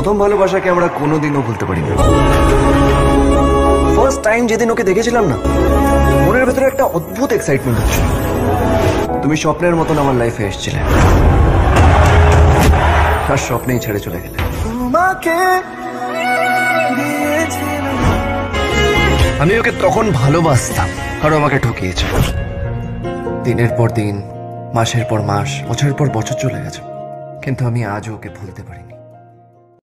प्रथम ভালোবাসাকে আমরা কোনোদিনও ভুলতে পারি না। ফার্স্ট টাইম যেদিন ওকে দেখেছিলাম না, মনের ভেতরে একটা অদ্ভুত এক্সাইটমেন্ট হচ্ছিল। তুমি স্বপ্নের মতন আমার লাইফে এসেছিলে, আর স্বপ্নেই ছেড়ে চলে গেলে। আমি ওকে তখন ভালোবাসতাম, আর আমাকে ঠকিয়েছে। দিনের পর দিন, মাসের পর মাস, বছরের পর বছর চলে গেছে, কিন্তু আমি আজও ওকে ভুলতে পারি।